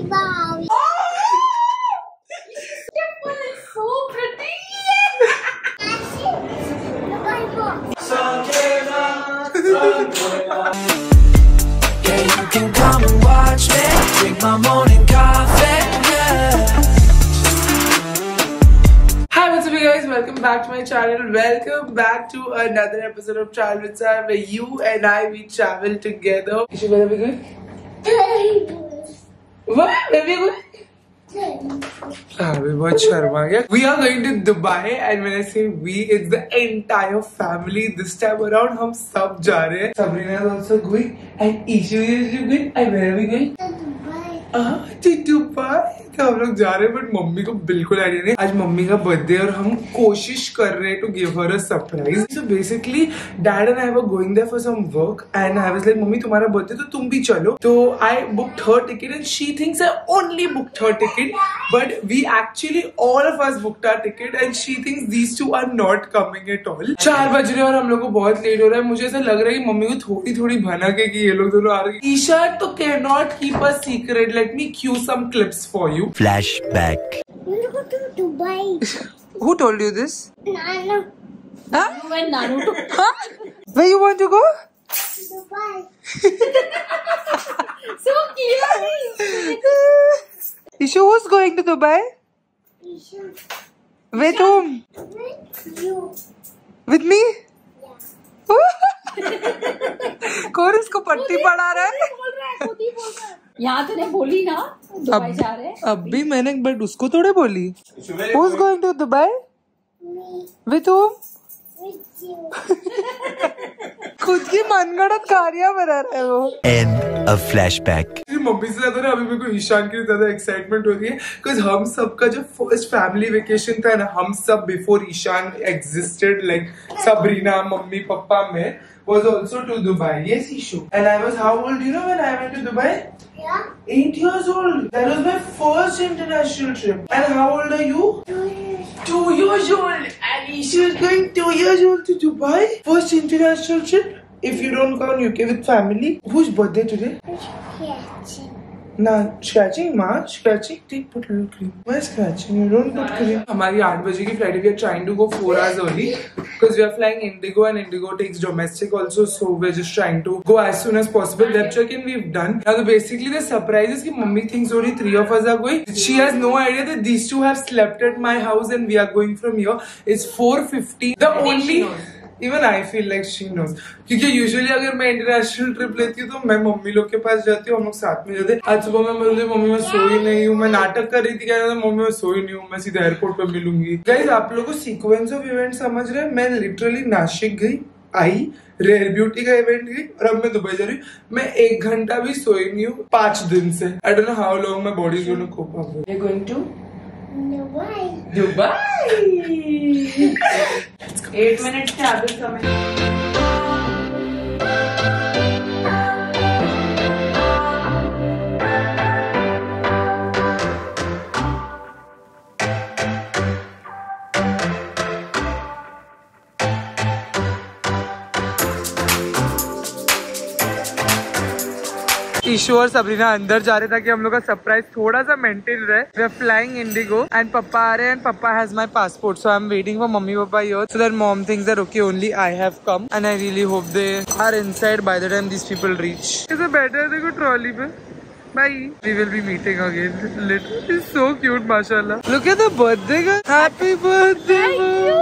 Wow. Your phone is so pretty. Yeah, you can come and watch me drink my morning coffee. Hi, what's up you guys, welcome back to my channel. Welcome back to another episode of Travel with Sar, where you and I, we travel together. Is she gonna be good? What? Where are we going? We are going to Dubai, and when I say we, it's the entire family. This time around, we all going. Sabrina is also going, and Ishu is going. And where are we going? To Dubai. Ah, to Dubai. So we are going, but mummy ko bilkul idea nahi. Today mummy ka birthday, and we are trying to give her a surprise. So basically, dad and I were going there for some work, and I was like, mummy, तुम्हारा birthday तो तुम भी चलो. So I booked her ticket, and she thinks I only booked her ticket, but we actually all of us booked our ticket, and she thinks these two are not coming at all. 4 बज रहे और हम लोग को बहुत late हो रहा है. मुझे ऐसा लग रहा है कि मम्मी को थोड़ी भनक है कि ये लोग दोनों आ रहे हैं. ईशा तो cannot keep a secret. Let me cue some clips for you. Flashback. We're going to Dubai. Who told you this? Nana. Huh? You and Nanu. Huh? Where you want to go? Dubai. So clear. Ishu, who's going to Dubai? Ishu. With whom? With you. With me? Yeah. Chorus ko patti padha raha hai. यहाँ तो नहीं बोली ना Dubai जा रहे हैं. अब भी मैंने बट उसको थोड़े बोली. Who's going to Dubai? Me. With whom? With you. खुद की मनगढ़ंत कार्य बना रहा है वो. End of flashback. मम्मी से ज्यादा ना अभी मेरे को ईशान की ज्यादा एक्साइटमेंट हो रही है, क्योंकि हम सब का जो फर्स्ट फैमिली वेकेशन था ना, हम सब before Ishan existed, like Sabrina mummy papa में, was also to Dubai. Yes, Ishu. And I was how old? You know when I went to Dubai? Yeah. 8 years old. That was my first international trip. And how old are you? 2 years. 2 years old. And Ishu is going 2 years old to Dubai. First international trip. If you don't count UK with family. Whose birthday today? Scratching. Nah, scratching, ma. Scratching. Take put little cream. Why scratching? You don't put cream. Hamari 8 baje ki flight. We are trying to go 4 hours early. Because we are flying Indigo, and Indigo takes domestic also, so we're just trying to go as soon as possible. That check-in we've done. Now, so basically the surprise is that mummy thinks only 3 of us are going. She has no idea that these two have slept at my house and we are going from here. It's 4:50. The only... Even I feel like she knows. Because usually if I take international trip, I go to my mom, we go together. Today I told mom I was sleeping, I was acting, I was mom I was sleeping, I will meet at the airport. Guys, you guys the sequence of events. I literally Nashik went, I Rare Beauty का event गई और अब मैं Dubai जा रही हूँ. मैं 1 घंटा भी सोई नहीं हूँ 5 दिन से. I don't know how long my body is going to cope up. You're going to Dubai. Dubai. 8 minutes travel coming. ईशू और सबरीना अंदर जा रहे ताकि हम लोग का सरप्राइज थोड़ा सा मेंटेन रहे. We are flying Indigo and papa आ रहे हैं, and papa has my passport, so I am waiting for mummy papa here so that mom thinks that okay only I have come, and I really hope they are inside by the time this people reach. Is a better देखो trolley पे. Bye. We will be meeting again. Literally so cute, mashallah. Look at the birthday girl. Happy birthday. Thank you.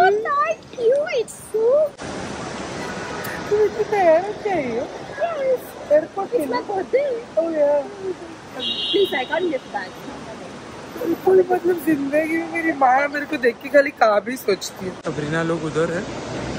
It's so cute. Thank you. It's my birthday. Oh yeah. Please, I can't get back. कोई मतलब जिंदगी में मेरी माँ मेरे को देख के खाली काबी सोचती है. सबरीना लोग उधर है,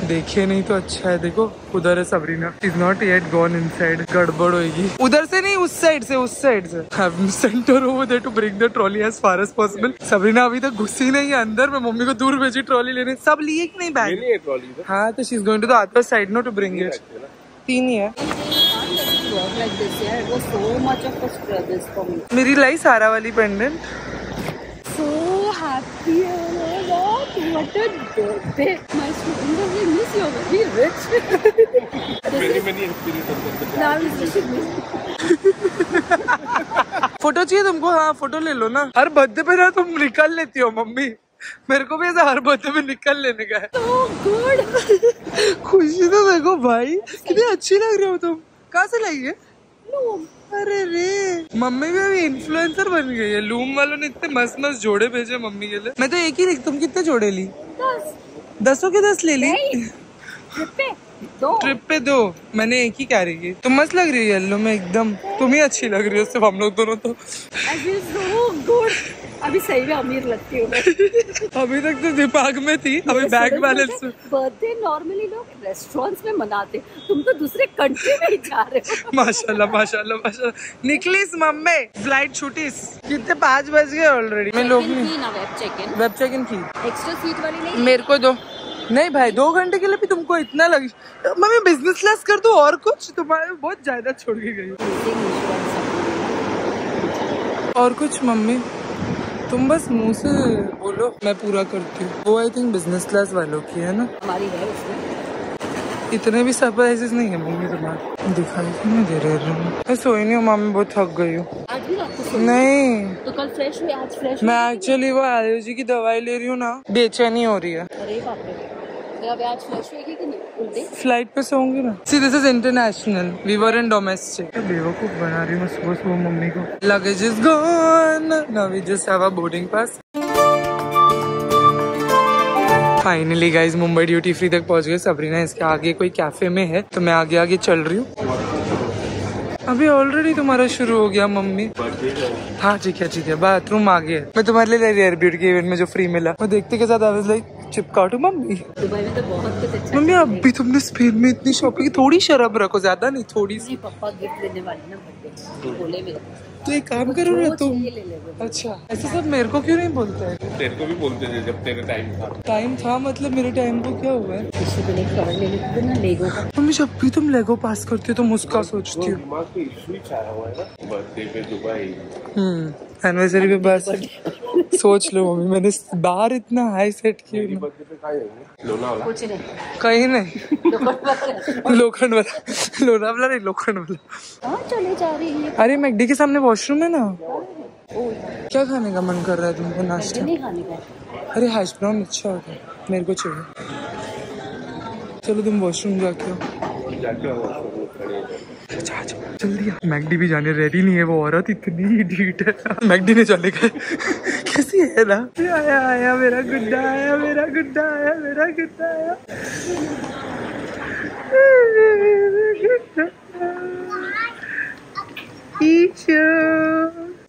देखे नहीं तो अच्छा है. देखो उधर है Sabrina. She's not yet gone inside. गड़बड़ होगी. उधर से नहीं, उस साइड से, उस साइड से. I've sent her over there to bring the trolley as far as possible. Sabrina अभी तक घुसी नहीं है अंदर. मैं मम्मी को दूर भेजी ट्रॉली लेने. सब लिए कि नहीं बैग? ले ट्रॉली. हाँ तो she's going to the other side now to bring it. 3 ही है. Like this, yeah. It was so much of a struggle for me. मेरी लाई सारा वाली pendant. So happy, oh my God! What a birthday! My students will miss you. Very rich. Many experiences. Now we should miss. Photo चाहिए तुमको? हाँ photo ले लो ना। हर birthday पे ना तुम निकल लेती हो मम्मी, मेरे को भी ऐसा हर बर्थडे पे निकल लेने का है। oh, खुशी तो देखो भाई कितनी अच्छी लग रही हो तुम। कहाँ से लाई है? no. अरे रे मम्मी भी अभी इन्फ्लुएंसर बन गई है। लूम वालों ने इतने मस्त मस्त जोड़े भेजे मम्मी के लिए। मैं तो एक ही, तुम कितने जोड़े ली? 10 ले ली। ट्रिप पे दो मैंने एक ही कैरी की। तुम मस्त लग रही है येलो में एकदम, तुम ही अच्छी लग रही हो सिर्फ, हम लोग दोनों तो। अभी सही में अमीर लगती हूँ। अभी तक तो दिमाग में थी, अभी बैंक बैलेंस। बर्थडे नॉर्मली लोग रेस्टोरेंट्स में मनाते, तुम तो दूसरे कंट्री में ही जा रहे हो। माशाल्लाह माशाल्लाह माशाल्लाह। निकलीस मम्मी, फ्लाइट छूटीस। कितने 5 बज गए ऑलरेडी। मैं लोग वेब चेक इन की। एक्स्ट्रा सीट वाली नहीं मेरे को दो। नहीं भाई 2 घंटे के लिए भी तुमको इतना लग। मम्मी बिजनेस क्लास कर दो और कुछ, तुम्हारे बहुत ज्यादा छोड़ के गई। और कुछ मम्मी तुम बस मुंह से बोलो, मैं पूरा करती हूँ। वो आई थिंक बिजनेस क्लास वालों की है ना, हमारी है उसमें। इतने भी सरप्राइजेस नहीं है मम्मी तुम्हारे। दिखाई नहीं दे रहे। मैं सोई नहीं हूँ मम्मी, बहुत थक गई हूँ। नहीं तो कल फ्रेश हुई, आज फ्रेश। मैं एक्चुअली वो एलर्जी की दवाई ले रही हूँ ना, बेचैनी हो रही है। अरे बाप रे, आज फ्रेश हुई कि नहीं? फ्लाइट पे सोऊंगी ना। See this is international, we were in domestic. बेवकूफ बना रही हूँ सुबह सुबह मम्मी को। Luggage is gone, now we just have a boarding pass. Finally guys Mumbai duty free तक पहुँच गए। सबरीना इसके आगे कोई कैफे में है तो मैं आगे आगे चल रही हूँ। अभी ऑलरेडी तुम्हारा शुरू हो गया मम्मी। हाँ ठीक है ठीक है। बाथरूम आ गया। मैं तुम्हारे लिए रेयर ब्यूटी के इवेंट में जो फ्री मिला मैं देखते के साथ आवाज लाई चिपका टू मम्मी। दुबई में तो बहुत कुछ अच्छा। मम्मी अभी तुमने स्पेन में इतनी शॉपिंग, थोड़ी शराब रखो ज्यादा नहीं, थोड़ी सी। पापा गिफ्ट देने वाले ना बर्थडे बोले भी तो एक काम करो ना तुम। अच्छा ऐसे सब मेरे को क्यों नहीं बोलते है? तेरे को भी बोलते थे जब तेरे टाइम था। मतलब मेरे टाइम को क्या हुआ है? तुम जब भी तुम लेगो पास करती हो तुम उसका सोचती हो। बर्थडे पे दुबई, एनिवर्सरी पे बस सोच लो मम्मी। मैंने बार इतना हाई सेट किया। कहीं नहीं लोनावला नहीं, लोखंडवाला चले जा रही है। अरे मैगडी के सामने वॉशरूम है ना। क्या खाने का मन कर रहा है तुमको? नाश्ता नहीं खाने का? अरे हाश ब्राउन अच्छा होगा, मेरे को चाहिए। चलो तुम वॉशरूम जाके जल्दी। मैगडी भी जाने रेडी नहीं है, वो औरत इतनी इडियट है। मैगडी ने जाने का कैसी है ना। आया मेरा गुड्डा आया, मेरा गुड्डा आया, मेरा गुड्डा आया।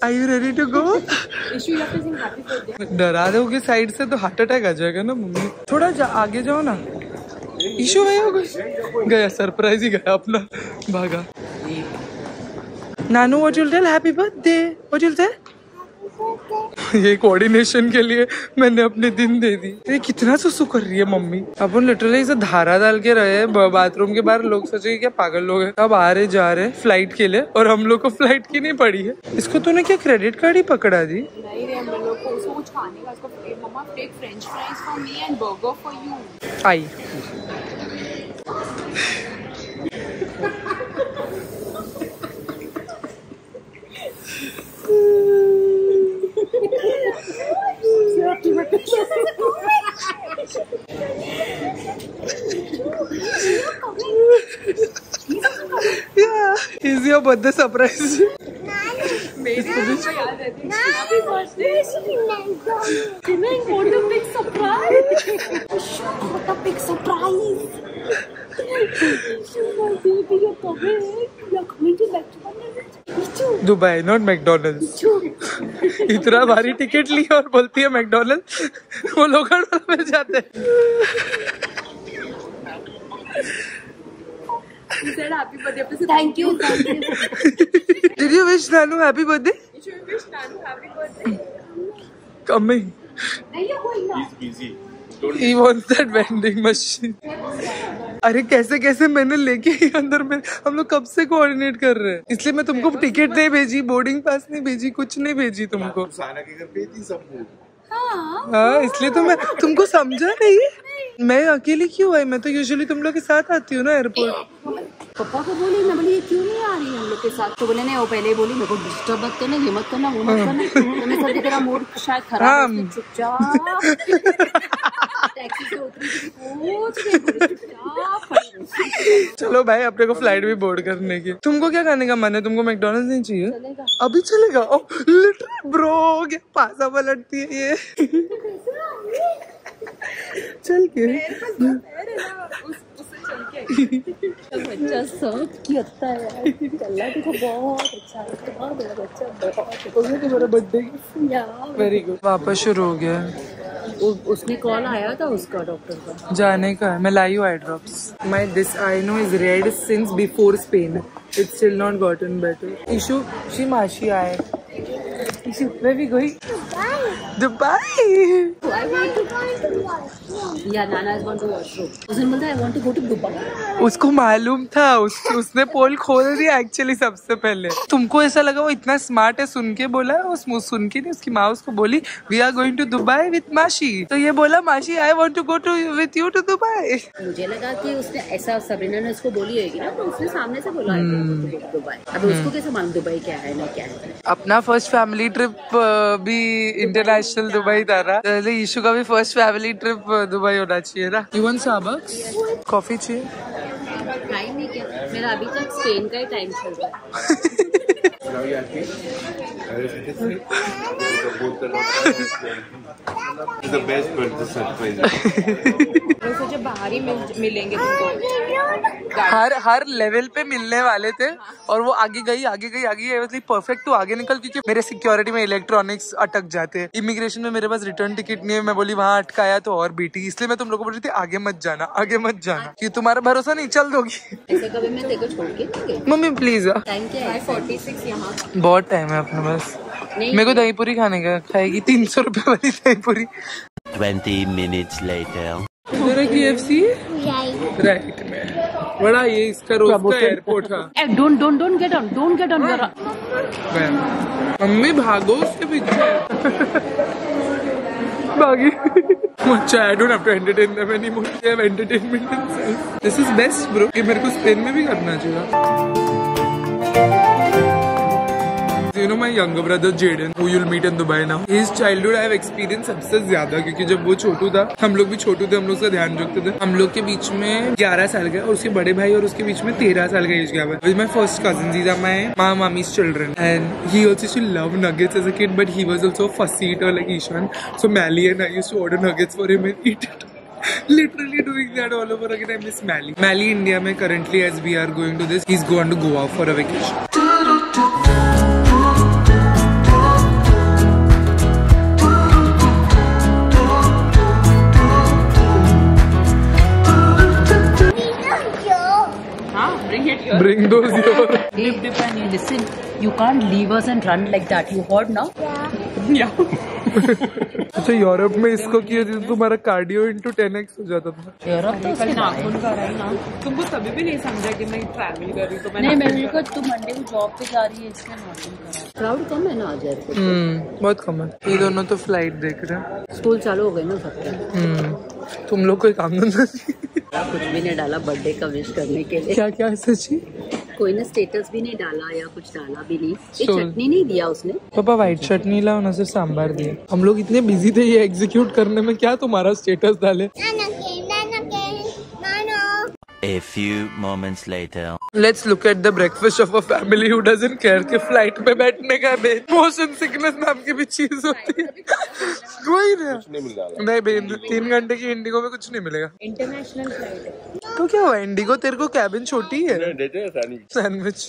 Are you ready to go? डरा दोगे साइड से तो हार्ट अटैक आ जाएगा ना मम्मी। थोड़ा आगे जाओ ना। इशू है गया, सरप्राइज ही गया अपना, भागा। नानू what will tell? Happy birthday what will tell? ये कोऑर्डिनेशन के लिए मैंने अपने दिन दे दी। ये कितना सुसु कर रही है मम्मी। अपन लिटरली इसे धारा डाल के रहे बाथरूम के बाहर, लोग सोचेंगे क्या पागल लोग हैं। अब आ रहे जा रहे फ्लाइट के लिए और हम लोग को फ्लाइट की नहीं पड़ी है। इसको तूने क्या क्रेडिट कार्ड ही पकड़ा दी? I Is your birthday surprise? Dubai not McDonald's. इतना भारी टिकट ली और बोलती है मैकडोनल्ड्स। वो लोग जाते हैं। अरे कैसे कैसे मैंने लेके अंदर में, हम लोग कब से कोऑर्डिनेट कर रहे हैं। इसलिए मैं तुमको टिकट नहीं भेजी, बोर्डिंग पास नहीं भेजी, कुछ नहीं भेजी तुमको। हाँ इसलिए तो मैं तुमको समझा नहीं। मैं अकेली क्यों आई? मैं तो यूजुअली तुम लोग के साथ आती हूँ ना एयरपोर्ट। पापा को बोली, मैं बोली ये क्यों नहीं आ रही है हम लोग के साथ, तो बोले नहीं वो पहले ही बोली मेरे को डिस्टर्ब मत करना, ये मत करना, वो मत करना, तेरा मूड शायद खराब है, चुपचाप टैक्सी से उतरी। चलो भाई अपने को फ्लाइट भी बोर्ड करने की। तुमको क्या खाने का मन है, तुमको मैकडोनल्ड्स नहीं चाहिए? अभी चलेगा। लिटिल ब्रो क्या पासा पलटती है ये, चल के किया है बहुत अच्छा, मेरा बर्थडे वेरी गुड। वापस शुरू हो गया। उसमें कॉल आया था उसका डॉक्टर का जाने का, मैं लाई हूँ eye drops. My this eye no is red since before Spain, it's still not gotten better. Ishu शी माशी आए, इशू मैं भी गई Dubai. So I want to go to Dubai. Yeah, Nana is going to washroom. उसने बोला I want to go to Dubai. उसको मालूम था, उसने पोल खोल दिया एक्चुअली सबसे पहले। तुमको ऐसा लगा वो इतना स्मार्ट है सुन के बोला, वो सुन के नहीं, उसकी माँ उसको बोली we are going to Dubai with Mashi, तो ये बोला माशी I want to go to with you to Dubai. मुझे लगा कि उसने ऐसा सबरीना ने उसको बोली होगी ना, तो उसने सामने से बोला दुबई। अब उसको कैसे मालूम दुबई क्या है ना क्या है। अपना फर्स्ट फैमिली ट्रिप भी इंटरनेशनल दुबई था रहा, पहले ईशू का भी फर्स्ट फैमिली ट्रिप दुबई होना चाहिए ना। इवन स्टारबक्स कॉफी चाहिए। टाइम नहीं क्या, मेरा अभी तक स्पेन का ही टाइम चल रहा है। बाहर ही मिलेंगे तुमको, हर लेवल पे मिलने वाले थे और वो आगे गई परफेक्ट। तो आगे निकल, क्योंकि मेरे सिक्योरिटी में इलेक्ट्रॉनिक्स अटक जाते, इमिग्रेशन में मेरे पास रिटर्न टिकट नहीं है, मैं बोली वहाँ अटकाया तो और बीटी, इसलिए मैं तुम लोगों को बोल रही थी आगे मत जाना कि तुम्हारा भरोसा नहीं, चल दोगी मम्मी प्लीज। बहुत टाइम है अपने पास, मेरे को दही पूरी खाने का, खाएगी 300 रुपए वाली दही पूरी। 20 minutes later KFC? Right में बड़ा ये इसका रोज का एयरपोर्ट था। Don't get on मम्मी भागो उसके पीछे। भागी। I don't have to entertain them anymore. They have entertainment themselves. This is best bro, कि मेरे को स्पेन में भी करना चाहिए। You know my younger brother Jaden, who you'll meet in Dubai now. His childhood I have experienced सबसे ज्यादा, क्योंकि जब वो छोटू था हम लोग भी छोटू थे, हम लोग उसका ध्यान रखते थे। हम लोग के बीच में 11 साल का और उसके बड़े भाई और उसके बीच में 13 साल का एज गैप है। With my first cousin, these are my mommy's children, and he also used to love nuggets as a kid, but he was also a fussy eater like Ishan. So Mali and I used to order nuggets for him and eat it. Literally doing that all over again. I miss Mali. Mali India में currently as we are going to this, he's going to Goa for a vacation. Bring those here. Dip and you listen. You can't leave us and run like that. You heard now? Yeah. अच्छा Europe में इसको किया जिससे तुम्हारा cardio into 10x हो जाता था। Europe तो उसके नाखून का रहा है ना। तुमको तभी भी नहीं समझा कि मैं ट्रैवल कर रही हूँ, तो मैंने नहीं कहा तुम मंडे को जॉब पे जा रही है इसलिए नाखून का रहा है। क्राउड कम है ना आज एयरपोर्ट। बहुत कम है। ये दोनों तो फ्लाइट देख रहे हैं। स्कूल चालू हो गए ना सबके। तुम लोग कोई काम धंधा कुछ भी नहीं डाला बर्थडे का विश करने के लिए। क्या क्या सची कोई ना स्टेटस भी नहीं डाला या कुछ डाला भी नहीं। चटनी नहीं दिया उसने पापा, व्हाइट चटनी लाओ ना, सिर्फ सांभर दिए। हम लोग इतने बिजी थे ये एग्जीक्यूट करने में, क्या तुम्हारा स्टेटस डाले। A few moments later. Let's look at the breakfast of a family who doesn't care कि फ्लाइट पे बैठने का बेन मोशन सिकनेस नाम की भी चीज होती है। कोई नहीं बेन, 3 घंटे की इंडिगो में कुछ नहीं मिलेगा। इंटरनेशनल फ्लाइट है तो क्या हुआ, इंडिगो तेरे को कैबिन छोटी है। सैंडविच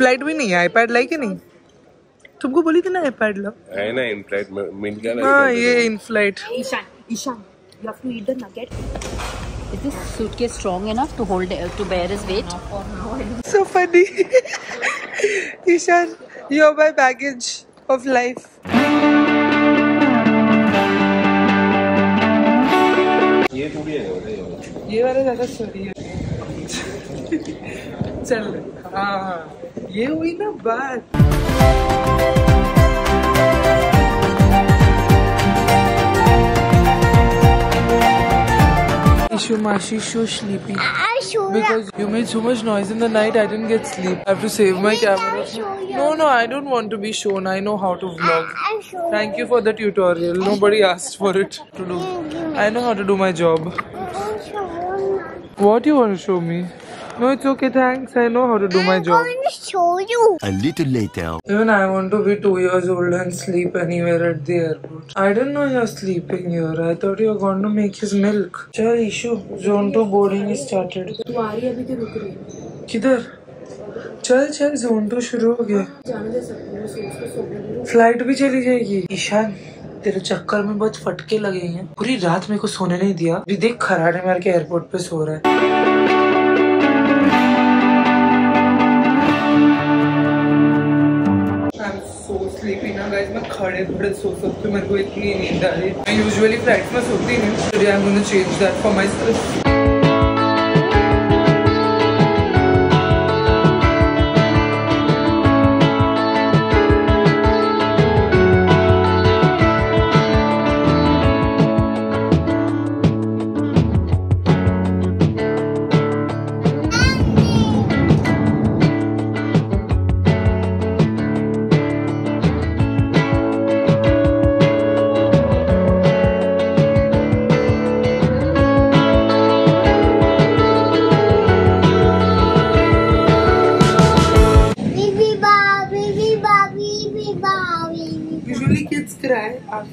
फ्लाइट भी नहीं है। आईपैड लाई कि नहीं, तुमको बोली थी ना आईपैड लो है ना इन फ्लाइट। हाँ ये in flight. Ishaan you have to eat the nugget. Is this suitcase strong enough to hold to bear his weight? So funny. Ishan, you are my baggage of life. ये थोड़ी है, ये वाला ज्यादा सही है। चल हाँ ये हुई ना बात। Shumashi, so sleepy. Because you made so much noise in the night, I didn't get sleep. I have to save my camera. No, I don't want to be shown. I know how to vlog. Thank you for the tutorial. Nobody asked for it to do. I know how to do my job. What do you want to show me? No, it's okay, thanks. I know how to do my job. I'm going to show you. A little later. Even I want to be 2 years old and sleep anywhere at the airport. I didn't know you're sleeping here. I thought you were going to make his milk. Chal, Ishu. Zone 2 boarding is started. Kidhar? Chal, Zone 2 shuru ho gaya. Flight bhi chali jayegi. Ishan. तेरे चक्कर में बहुत फटके लगे हैं। पूरी रात मेरे को सोने नहीं दिया। अभी देख खराड़े मार के एयरपोर्ट पे सो रहा है। I'm so sleepy now, guys. मैं खड़े-खड़े सो सकती हूँ। मेरे को इतनी नींद आ रही है। I usually flight में सोती नहीं हूँ। Today I'm gonna change that for myself.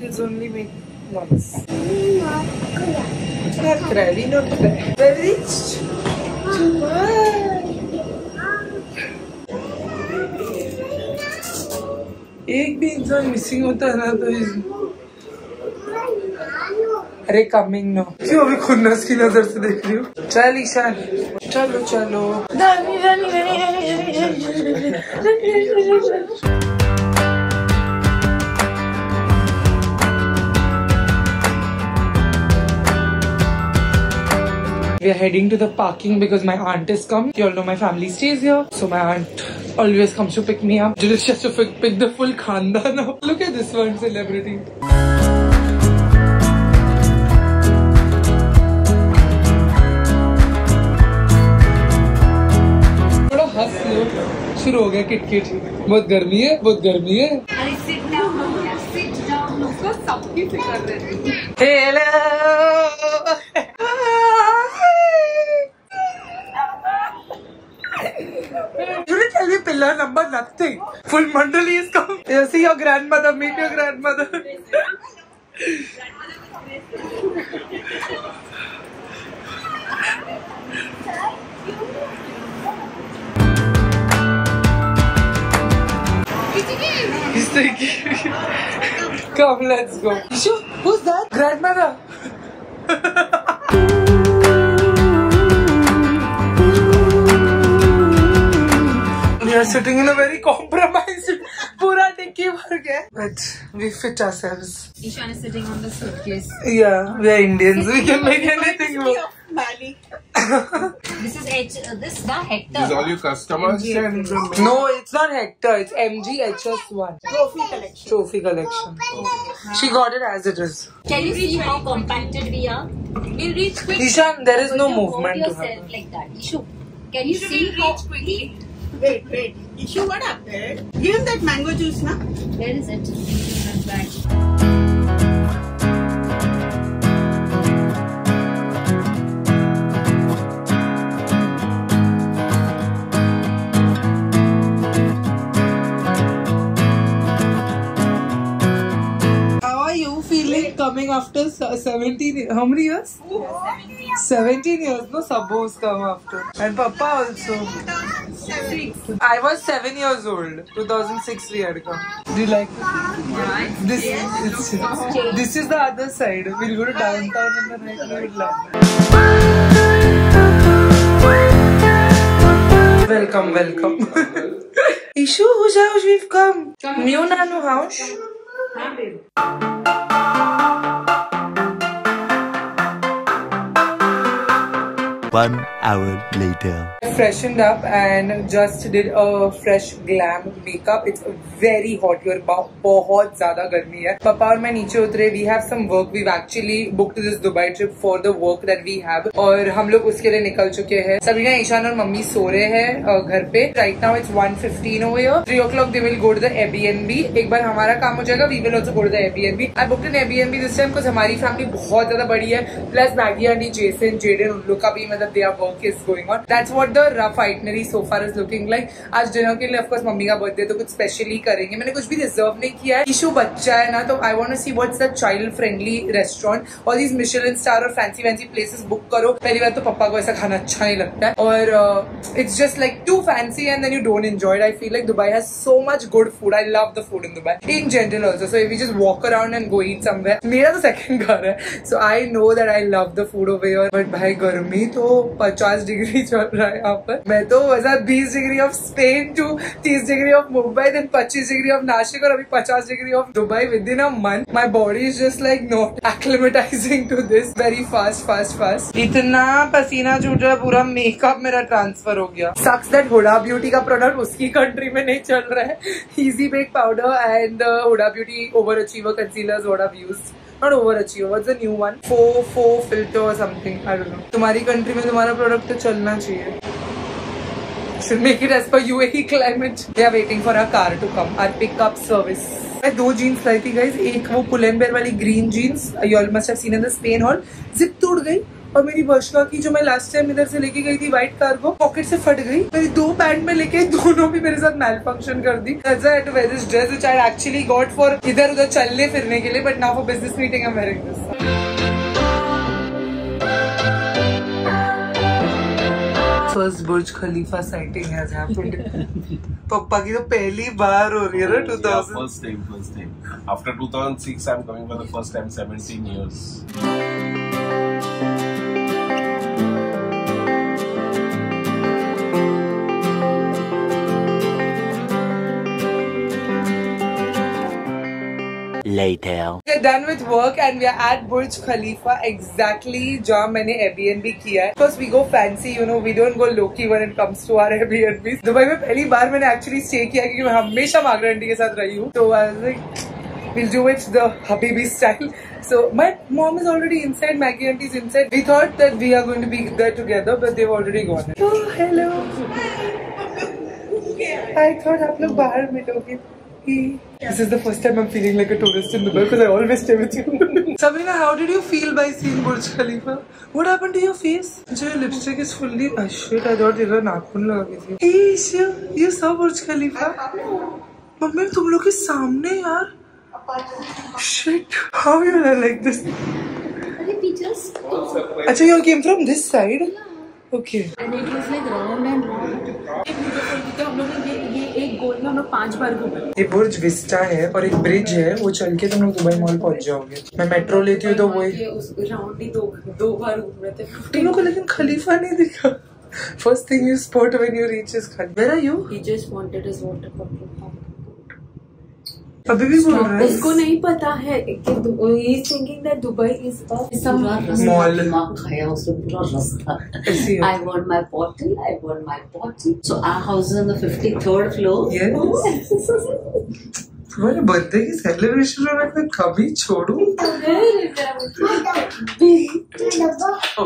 It's only me once. We not cry. We reached Dubai. Ek bhi insan missing hota na to is. Arey coming no. Kyun abhi khud nas ki nazar se dekh rahi ho? Chal Ishan. Chalo. Rani. We are heading to the parking because my aunt is coming. You all know my family stays here. So my aunt always comes to pick me up. She has to pick the full khandan up. Look at this one celebrity. Thoda hass lo. Shuru ho gaya kit. Bahut garmi hai. Sit down. Usko sabki fikar hai. Hello. Julie, tell me pillar number nothing. Full mandali is come. You see your grandmother, meet your grandmother. He's thinking. Come, let's go. Ishu, who's that? Grandmother. We are sitting in a very compromised pura tikki bhar gaya. But we fit ourselves. Ishan is sitting on the suitcase. Yeah, we are Indians. We can make anything work. Mali. This is this is not Hector. These all your customers. No, it's not Hector. It's MGHS1. Trophy collection. Okay. She got it as it is. Can you see how compacted we are? We'll reach quickly. Ishan, there is no movement to happen. Like that. Ishu, can you see how quickly? Wait. Ishu, what happened? Give him that mango juice, na? Where is it? In that bag. How are you feeling coming after 17? How many years? 17 years. 17 years, no? Sabos come after. And Papa also. 6. I was 7 years old. 2006 we had come. Do you like it? Yeah. This is the other side. We'll go to downtown and then we'll land. Welcome. Ishu, whose house we've come? New Nanu house? Huh? 1 hour later. Freshened up and just did a fresh glam makeup. It's very hot here. बहुत ज़्यादा गर्मी है. पापा और मैं नीचे उतरे. We have some work. We've actually booked this Dubai trip for the work that we have. और हम लोग उसके लिए निकल चुके हैं. सबरीना, ईशान और मम्मी सो रहे हैं घर पे. Right now it's 1:15 over here. 3 o'clock they will go to the Airbnb. एक बार हमारा काम हो जाएगा. We will also go to the Airbnb. I booked an Airbnb this time because हमारी फैमिली बहुत ज़्यादा बड़ी है. Plus Maggie and Jason, Jaden, उन लोग का भी मतलब their work is going on. That's what the rough itinerary so far is looking like. आज dinner के लिए of course मम्मी का birthday तो कुछ special ही करेंगे. मैंने कुछ भी reserve नहीं किया है. इशू बच्चा है ना, तो I want to see what's the child friendly restaurant. All these Michelin star और fancy fancy places book करो. पहली बार तो पापा को ऐसा खाना अच्छा नहीं लगता है. और it's just like too fancy and then you don't enjoy it. I feel like Dubai has so much good food. I love the food in Dubai. In general also. So if we just walk around and go eat somewhere. मेरा तो second घर है. So I know that I love the food over here. But भाई गर्मी तो 50 degree चल रहा है यहाँ पर. मैं तो वैसा 20 degree of Spain to 30 degree of Mumbai then 25 degree of Nashik और अभी 50 degree of Dubai within a month. My body is just like not acclimatising to this. Very fast. इतना पसीना छूट रहा है, पूरा मेकअप मेरा ट्रांसफर हो गया. सक्स दैट हुडा ब्यूटी का प्रोडक्ट उसकी कंट्री में नहीं चल रहा है. Easy bake powder and Huda Beauty over achiever concealers what I have used. Not overachieve. What's the new one? 4 filter or something. I don't know. तुम्हारी country में तुम्हारा प्रोडक्ट तो चलना चाहिए. Should make it as per UAE climate. They are waiting for our car to come. Our pickup service. मैं 2 jeans लाई थी guys. एक वो Pull-and-Bear वाली green jeans. You all must have seen in the Spain haul. Zip टूट गई. और मेरी वर्षा की जो मैं लास्ट टाइम इधर से लेके गई थी व्हाइट कार्गो, पॉकेट से फट गई. मेरी 2 पैंट में लेके दोनों भी मेरे साथ मैल फंक्शन कर दी. This dress which I actually got for इधर उधर चलने फिरने के लिए, but now for business meeting I am wearing this. First Burj Khalifa sighting has happened. Papa की तो पहली बार हो रही है ना. 2000 first time after 2006 I am coming for the first time 17 years. Later. We're done with work and we are at Burj Khalifa exactly where मैंने Airbnb किया है. Because we go fancy, you know, we don't go low-key when it comes to our Airbnb. Dubai में पहली बार मैंने actually stay किया क्योंकि मैं हमेशा मागरा आंटी के साथ रही हूँ. So I was like, we'll do it the Habibi style. So my mom is already inside, Maggie auntie is inside. We thought that we are going to be there together, but they've already gone. Oh, hello. I thought आप लोग बाहर मिलोगे. This is the first time I'm feeling like a tourist in Dubai because I always stay with you. Sabrina, how did you feel by seeing Burj Khalifa? What happened to your face? Your lipstick is fully. Oh shit! I thought you were nakhun lagati thi. Hey, sure, you saw Burj Khalifa? Mummy, तुम लोग के सामने यार. Shit! How you are like this? Are you pictures? अच्छा, you came from this side? Okay. And it was like round and round. एक beautiful दिखता है. हम लोग ने ये एक गोल में हम लोग 5 बार घूमे. ये बुर्ज विस्टा है और एक ब्रिज है, वो चल के तुम लोग दुबई मॉल पहुंच जाओगे. मैं मेट्रो लेती हूँ तो वो राउंड ही दो बार घूम रहे थे तुम लोग को. लेकिन खलीफा नहीं दिखा. First thing you spot when you reach is Khalifa. Where are you? He just wanted his water bottle. अभी भी बोल रहा है. उसको नहीं पता है कि thinking that Dubai is a mall. दिमाग खाया उसने पूरा रास्ता. I want my bottle. I want my bottle. So our house is on the 53rd floor. Yes. तुम्हारे बर्थडे की सेलिब्रेशन में मैं तुम्हें कभी छोड़ूं?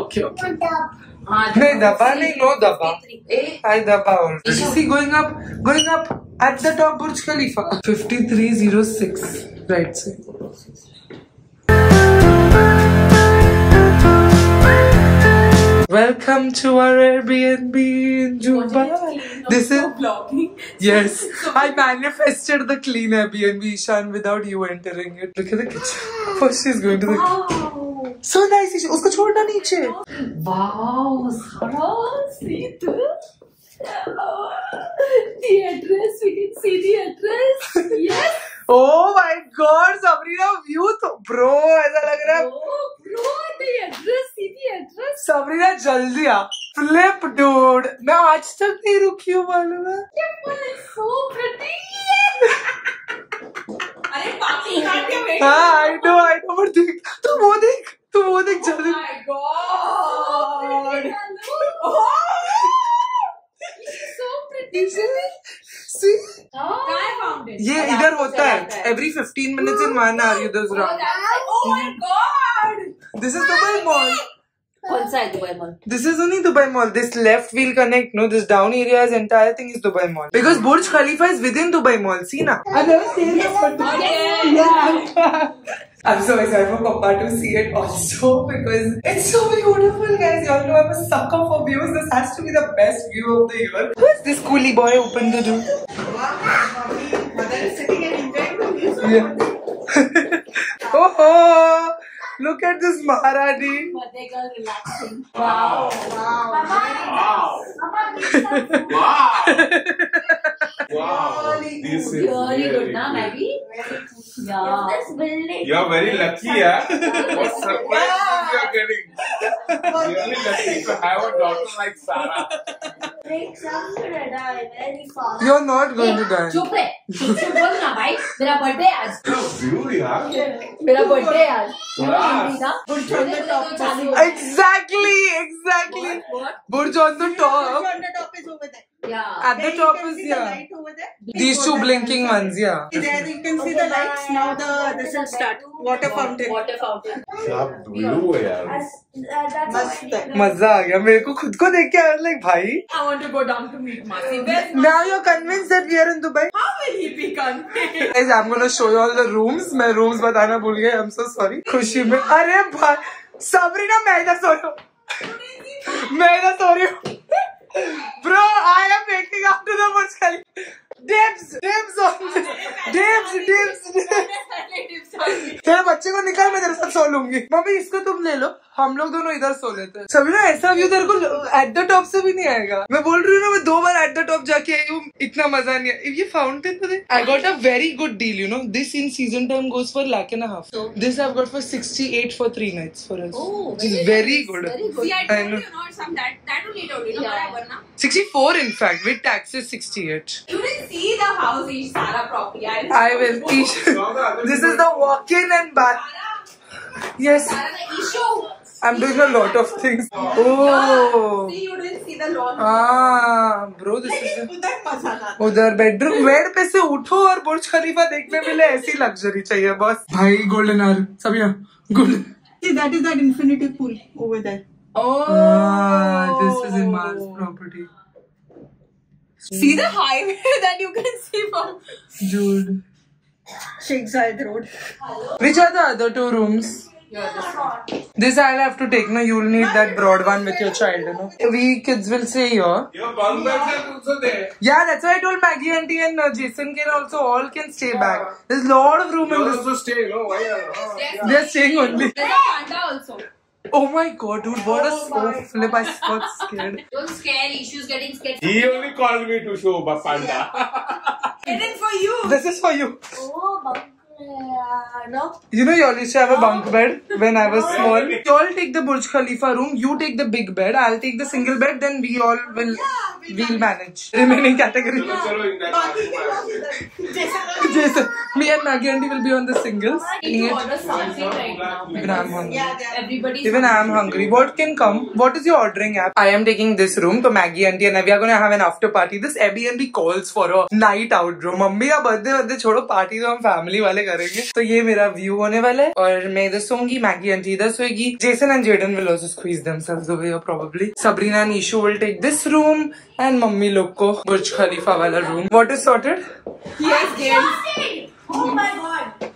Okay. नहीं दबा नहीं. No दबा. I दबा और. Is going up? Going up. At the top, Burj Khalifa. 5306, right side. Welcome to our Airbnb in Dubai. This is vlogging. Yes, I manifested the clean Airbnb, Ishan, without you entering it. Look at the kitchen. First, she's going to the kitchen. So nice, Ishan. उसको छोड़ना नीचे. Wow, see this? The address, we can see the address. Yes. Oh my God, Sabrina, view to bro, ऐसा लग रहा है. Bro, the address, see the address. Sabrina, जल्दी आ. Flip, dude. मैं आज तक नहीं रुकी हूँ मालूम है. Temple is so pretty. अरे पापी काट के बैठे. हाँ, I know, but देख, तू वो देख जल्दी. Oh my God. ये इधर होता है every 15 minutes in 1 hour you does round. Oh my god! This is Dubai Mall. What's that Dubai Mall? This is only Dubai Mall. This left will connect. No, this down area is entire thing is Dubai Mall. Because Burj Khalifa is within Dubai Mall. See na? I've never seen this before. I'm so excited for Papa to see it also because it's so beautiful, guys. Y'all know I'm a sucker for views. This has to be the best view of the year. Who is this coolie boy open the door? Wow, mother is sitting and enjoying the views. Yeah. Oh, oh, look at this Maharani. Mother girl relaxing. Wow, wow, wow, wow, wow. This is really good, na Maggie? Very cool. Yeah. You are very lucky, yeah. What surprise you are getting? You are very lucky to have a daughter like Sarah. I'm gonna die very fast. You are not going to die. Chup re. Chup bol na, bhai. Mera birthday aaj. You yaar. Mera birthday aaj. Burj on the top. Exactly, exactly. Burj on the top. Burj on the top is over there. Yeah. At the top is yeah. These two blinking ones, yeah. There you can see the lights. Now the this will start. Water fountain. Water fountain. Sab blue hai yaar. That's maza aa gaya mere ko khud ko dekh ke like bhai. I want to go down to meet Mali. Now you're convinced that we are in Dubai. How will he be convinced? Guys, I'm going to show you all the rooms. Main rooms batana bhul gaya. I'm so sorry. Khushi mein are bhai Sabrina main idhar so raha hu. Main idhar so rahi hu. Bro, I am waking up to the Burj Khalifa. Dibs on this. Dibs. तेरे बच्चे को निकाल मैं तेरे साथ सो लूँगी. Mummy इसको तुम ले लो. हम लोग दोनों इधर सो लेते हैं. सबीना ऐसा व्यू तेरे को at the top से भी नहीं आएगा. मैं बोल रही हूँ ना मैं 2 बार at the top जाके आई हूँ. इतना मजा नहीं आया. ये fountain पता है? I got a very good deal, you know. This in season time goes for $1.5 lakh. This I've got for 68 for 3 nights for us. Oh, which is very good. See, I told you not some that only told you. Yeah. 64 in fact with taxes 68. You didn't see the house Ish Sara properly. I will. This is the walk-in and bath. Yes. I'm doing a lot of things. Oh. See, you didn't see the lawn. Ah, bro, this is. उधर bedroom bed पे से उठो और बुर्ज खलीफा देखने मिले ऐसी luxury चाहिए बस. भाई golden hour सभी ना golden. See, that is that infinity pool over there. Oh, this is Iman's property. See the highway that you can see from Jude. Sheikh Zayed Road. Which are the other 2 rooms? This I'll have to take. No, you'll need that broad one with your child. You know, we kids will say here. Yeah, that's why I told Maggie auntie and Jason can also all can stay back. There's a lot of room in this. Also stay, no? Why? They're staying only. There's a panda also. Oh my god, dude, what a flip. I got scared. Don't scare, Ishu's getting scared. He only called me to show Bapanda. It is for you. This is for you. Oh, bunk bed. No. You know, y'all used to have a bunk bed when I was small. Y'all take the Burj Khalifa room, you take the big bed, I'll take the single bed, then we all will we'll manage. Remaining category. Jason, me and Maggie auntie will be on the singles. You order something right now. Even I'm hungry. Everybody. Even I am hungry. What can come? What is your ordering app? I am taking this room. So Maggie auntie and I we are gonna have an after party. This Airbnb calls for a night out, bro. Mummy ya birthday छोड़ो party तो हम family वाले करेंगे. तो ये मेरा view होने वाला है और मैं इधर सोऊंगी. Maggie auntie इधर सोएगी. Jason and Jaden will also squeeze themselves away or probably. Sabrina and Ishu will take this room. And mummy log ko Burj Khalifa wala room. What is sorted? Yes, game. Oh my god.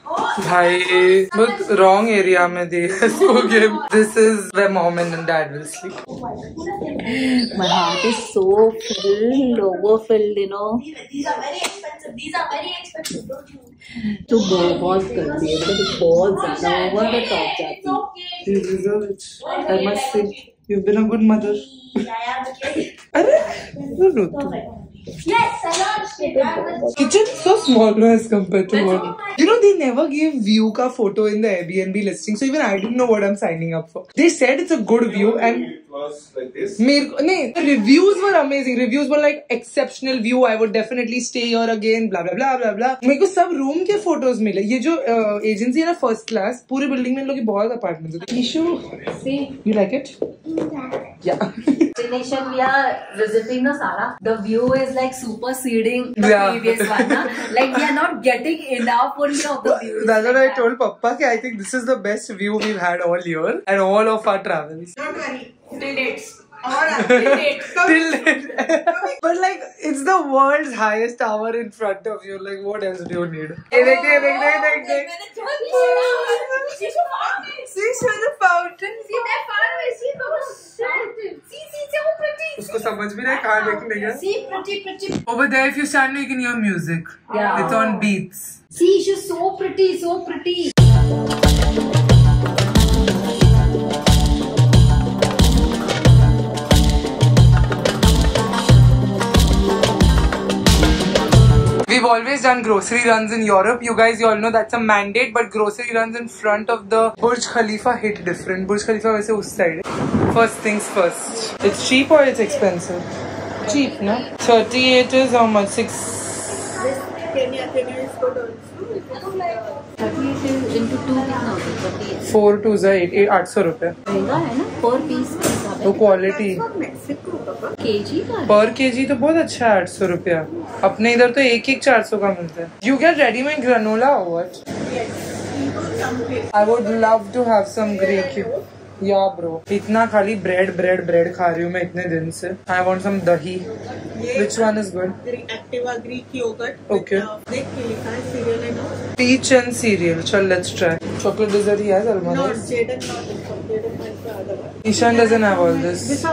Bhai, but wrong area mein de. So game. This is where mom and dad will sleep. My heart is so filled, overfilled, you know. These are very expensive. Don't you? तो बहुत करती है, तो बहुत ज़्यादा over the top जाती है. I must say, you've been a good mother. Yes, salon. Kitchen so small as compared to what. You know they never gave view ka photo in the Airbnb listing, so even I didn't know what I'm signing up for. They said it's a good view and was like this. Reviews were amazing. Reviews were like exceptional view. I would definitely stay here again. Blah blah blah blah blah. मेरे को सब room के photos मिले. ये जो agency है ना first class. पूरे building में इन लोगों की बहुत apartments हैं. Ishu, see, you like it? Yeah. Destination we are visiting na Sara. The view is like superseding the previous one. Like we are not getting enough only of the view. That's what I told Papa. I think this is the best view we've had all year and all of our travels. Don't worry, till dates. But like it's the world's highest tower in front of you. Like what else do you need? See, show the fountain. See that fountain? See the see, so pretty. उसको समझ भी नहीं कहाँ देखने गया. See pretty. Over there, if you stand, you can hear music. Yeah. It's on beats. See, she's so pretty, so pretty. We've always done grocery runs in Europe. You guys, you all know that's a mandate. But grocery runs in front of the Burj Khalifa hit different. Burj Khalifa वैसे उस side. First things first. It's cheap or it's expensive? Cheap, no? 38 is how much? 6. This Kenya is good also. 38 into 2 कितना होता है? 4 to 8, 800 रुपए. महंगा है ना? 4 piece. तो क्वालिटी केजी का पर केजी तो बहुत अच्छा है 800 रुपया. अपने इधर तो एक एक 400 का मिलता है. You get ready-made granola or what? Yes. I would love to have some Greek. Yeah, bro. इतना खाली bread खा रही हूँ मैं इतने दिन से. I want some dahi. Which one is good? Activa Greek yogurt. Okay. Peach and cereal. Chal, let's try. Chocolate dessert he has, Almond. No, Jaden not. Ishan doesn't have all this.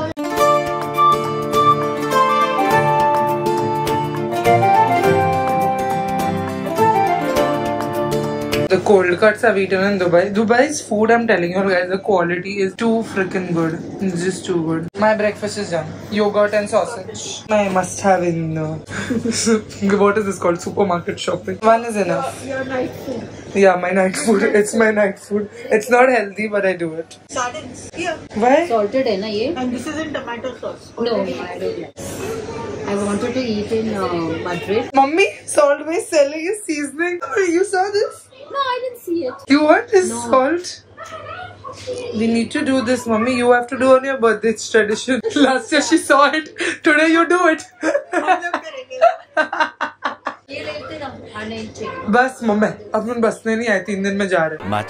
The cold cuts I've eaten in Dubai. Dubai's food, I'm telling you guys, the quality is too freaking good. It's just too good. My breakfast is done. Yogurt and sausage. I must have in... what is this called? Supermarket shopping. One is enough. Your night food. Yeah, my night food. It's my night food. It's not healthy, but I do it. Sardines. Yeah. Why? Salted, na ye? And this is in tomato sauce. No, I don't like. I wanted to eat in Madrid. Mummy, salt by selling is seasoning. You saw this? No, I didn't see it. You want this salt? We need to do this, Mummy. You have to do on your birthday. It's tradition. Last year she saw it. Today you do it. बस mummy अब मुझे बसने नहीं आए 3 दिन में जा रहे हैं.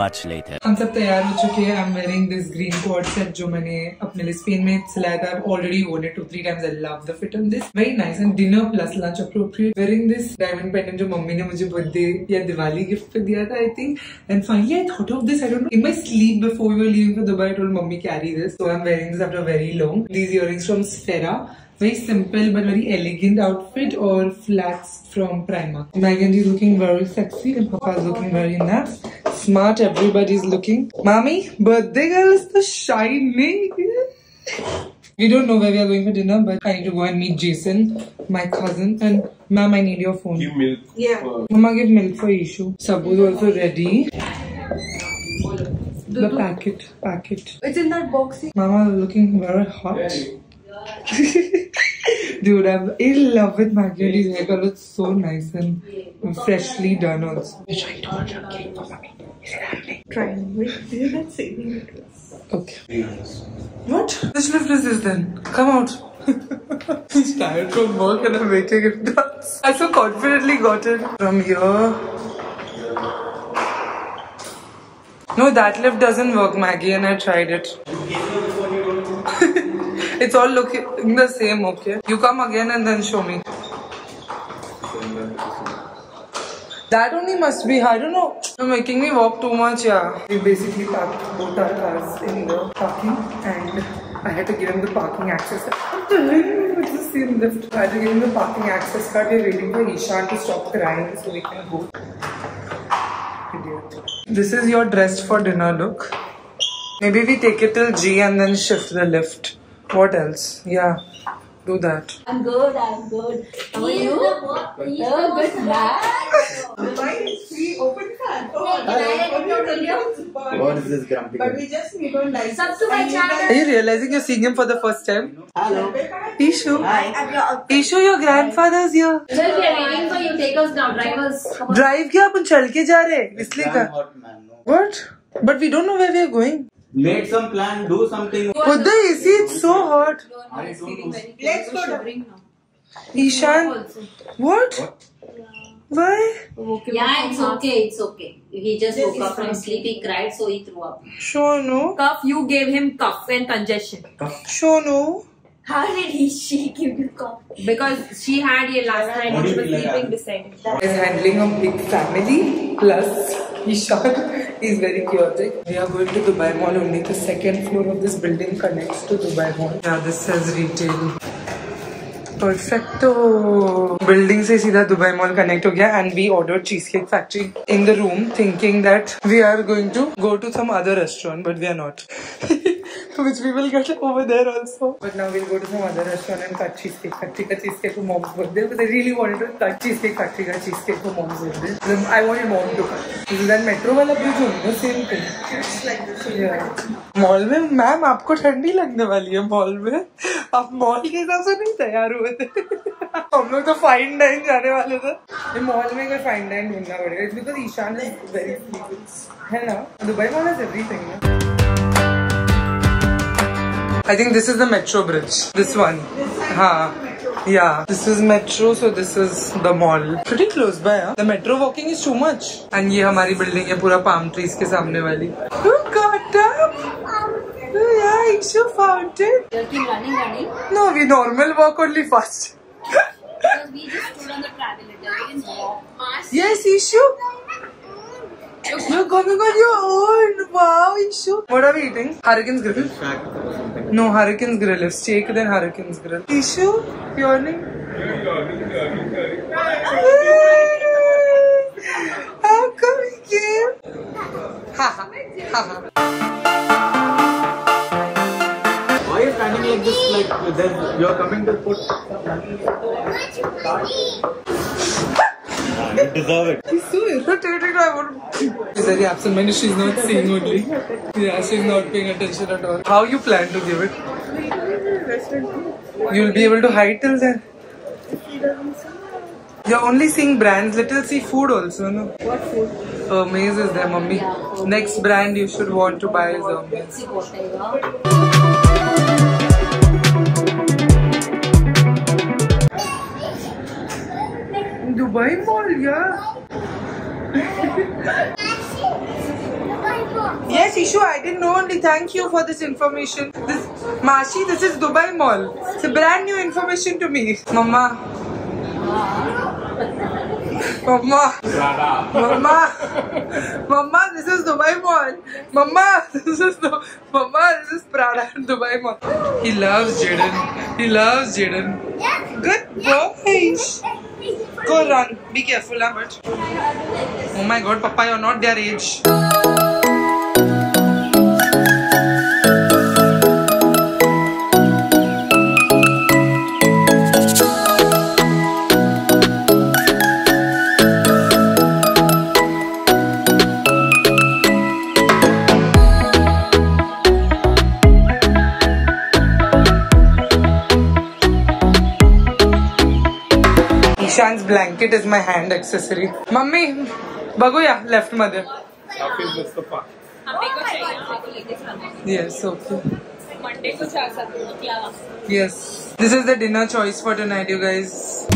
Much later. हम सब तैयार हो चुके हैं. I'm wearing this green coat set जो मैंने अपने लिए स्पेन में सिलाया था. I've already worn it 2-3 times. I love the fit on this. Very nice and dinner plus lunch appropriate. Wearing this diamond pendant जो मम्मी ने मुझे बर्थडे या दिवाली गिफ्ट पे दिया था I think. And finally I thought of this. I don't know. In my sleep before we were leaving for Dubai, I told Mummy carry this. So I'm wearing this after very long. These earrings from Sfera. Very simple but very elegant outfit, or flats from Primark. Maggie is looking very sexy and Papa is looking very nice. Smart, everybody's looking. Mommy, birthday girl is the shining. We don't know where we are going for dinner, but I need to go and meet Jason, my cousin. And ma'am, I need your phone. Give milk. Yeah. Mama, give milk for Ishu. Sabu is also ready. The packet. It's in that box. Mama is looking very hot. Dude, I'm in love with Maggie's hair color. It's so nice and freshly done also. We're trying to order a cake for Mummy. Is it happening? Trying. Wait, is that saving it? Okay. What? Which lift is then? Come out. I'm tired from work and I'm waiting it down. I so confidently got it. From here... No, that lift doesn't work, Maggie, and I tried it. It's all looking the same, okay? You come again and then show me. That only must be, I don't know. You're making me walk too much, yeah. We basically parked both our cars in the parking and I had to give him the parking access card. What the hell? It's the same lift. I had to give him the parking access card. We're waiting for Ishan to stop crying so we can go. Idiot. This is your dressed for dinner look. Maybe we take it till G and then shift the lift. What else? Yeah, do that. I'm good. How are you? Good, man. Dubai is free open car. What is this grumpy guy? But we just we don't like. Are you realizing you're seeing him for the first time? Hello. Ishu. Hi. Ishu, your grandfather's here. Well, we are waiting for you. Take us now. Drive us. Drive kya? Apun chal ke ja rahe. Isliye ka. What? But we don't know where we are going. Make some plan. Do something. Put the AC. It's so hot. Let's go. Ishan. What? Why? Yeah, it's okay, it's okay. He just woke up from sleep, he cried, so he threw up. Sure, no. Cough, you gave him cough and congestion. Sure, no. How did she give you cough? Because she had it last night and she was sleeping beside him. He's handling a big family, plus Ishan is very chaotic. We are going to Dubai Mall only. The second floor of this building connects to Dubai Mall. Yeah, this says retail. Perfecto. Building se seedha Dubai Mall connect ho gaya, and we ordered Cheesecake Factory in the room, thinking that we are going to go to some other restaurant, but we are not. Which we will get over there also. But now we'll go to some other restaurant and cut Cheesecake Factory ka cheesecake for mom's birthday. Because I really wanted to cut Cheesecake Factory ka cheesecake for mom's birthday. Then I wanted mom to cut. This is that metro wala bridge only, the same thing. It's like the same. Yeah. Mall mein, ma'am, aapko thandi lagne wali hai mall mein. Aap mall ke hisab se nahi taiyar hue the. हम लोग तो fine dine जाने वाले थे। Mall में कोई fine dine ढूंढना पड़ेगा। It's because Ishan is very famous, है ना? Dubai Mall has everything. I think this is the metro bridge. This one. हाँ. Yeah, this is metro, so this is the mall. Pretty close by, huh? The metro walking is too much. And ये हमारी building है पूरा palm trees के सामने वाली. Who got up? Yeah, it's your fountain. You're running? No, we normal walk only fast. Because we just stood on the travelator. We didn't walk fast. Yes, Ishu. You're coming on your own. Wow, Ishu. What are we eating? Hurricanes grill. No, Hurricanes grill. If steak, then Hurricanes grill. Ishu, your name? How come he came? Ha ha. Ha. Why are you standing like this? Like then you're coming to put. You deserve it. She's so irritated. I won't. She's very absent minded. She's not seeing only. Yeah, she's not paying attention at all. How you plan to give it? You'll be able to hide till then. You're only seeing brands. Little see food also, no? What food? Maize is there, mummy. Next brand you should want to buy is maize. Dubai Mall, yeah. Yes, Ishu, I didn't know only. Thank you for this information. This Mashi, this is Dubai Mall. It's a brand new information to me. Mama. Mama. Mama. Mama, this is Dubai Mall. Mama, this is the Mama, this is Prada and Dubai Mall. He loves Jaden. He loves Jaden. Good boy. Go run. Be careful, but oh my God, Papa, you're not their age. Ishan's blanket is my hand accessory. Mummy, Bagoya, left mother. Happy Mustafa. Yes, okay. Yes. This is the dinner choice for tonight, you guys.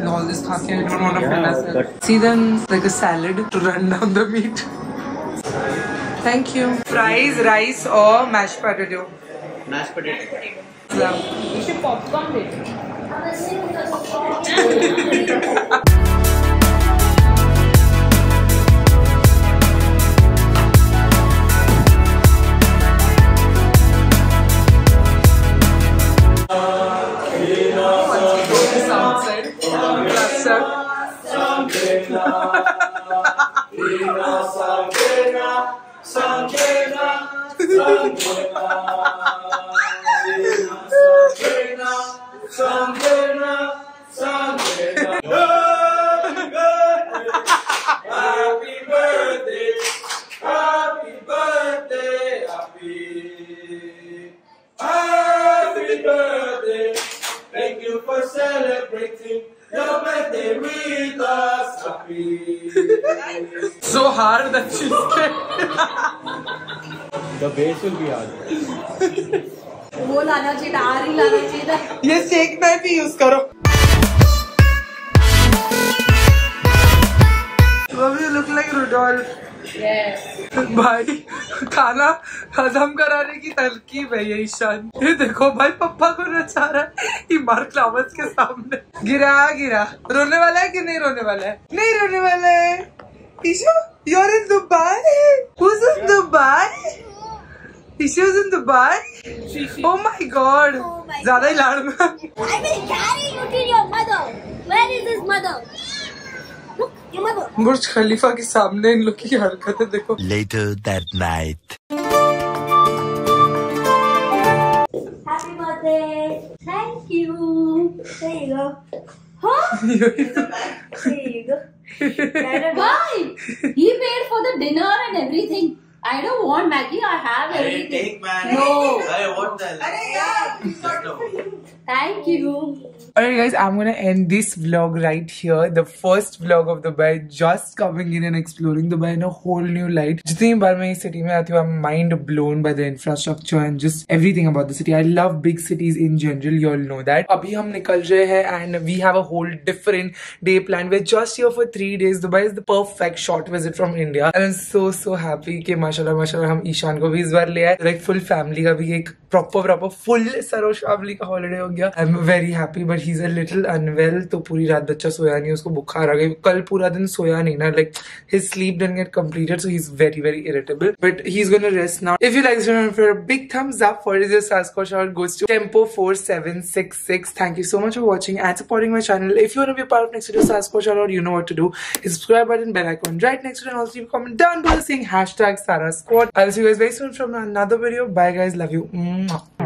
And all this khaki, I don't want to fill myself. See them like a salad to run down the meat. Thank you. Fries, rice or mashed potato? Mashed potato. Love. You should popcorn it. Happy birthday, happy birthday, happy birthday. Thank you for celebrating your birthday with us, happy. So hard that she's scared. The bass will be hard. वो लाना चाहिए था, आरी लाना चाहिए था. ये shake pan भी यूज करो. Baby, you look like Rudolph. Yes. भाई खाना हजम कराने की तरकीब है ये ईशान. ये देखो भाई पप्पा को नचा रहा है ये मार्क लावस के सामने. गिरा गिरा. रोने वाला है कि नहीं रोने वाला है? नहीं रोने वाला है. Ishan, you're in Dubai. Who's in Dubai? She was in Dubai? She. Oh my god. Oh my god. I will carry you to your mother. Where is his mother? Look, your mother. Burj Khalifa के सामने इन लोग की हरकतें देखो. Later that night. Happy birthday. Thank you. There you go. Huh? There you go. Why? He paid for the dinner and everything. I don't want Maggie, I have everything. Take Maggie. No. I want that. Thank you. Alright guys, I'm gonna end this vlog right here. The first vlog of Dubai. Just coming in and exploring Dubai in a whole new light. Jitni baar main is city mein aati hu, I'm mind blown by the infrastructure and just everything about the city. I love big cities in general. You all know that. Abhi hum nikal rahe hain and we have a whole different day planned. We're just here for 3 days. Dubai is the perfect short visit from India. And I'm so happy that माशाल्लाह हम ईशान को भी इस बार ले आए. Like full family का भी एक प्रॉपर फुल सरोश फैमिली का हॉलिडे हो गया. I am very happy but he is a little unwell. तो पूरी रात बच्चा सोया नहीं, उसको बुखार आ गया. कल पूरा दिन सोया नहीं ना, like his sleep didn't get completed so he is very irritable but he is gonna rest now. If you like this video for a big thumbs up for this सास्कोश और goes to tempo 4766. Thank you so much for watching and supporting my channel. If you want to be part of next video सास्कोश और you know what to do, subscribe button, bell icon right next to and also comment down below saying #SaraSquad. I'll see you guys very soon from another video. Bye guys, love you. Mwah.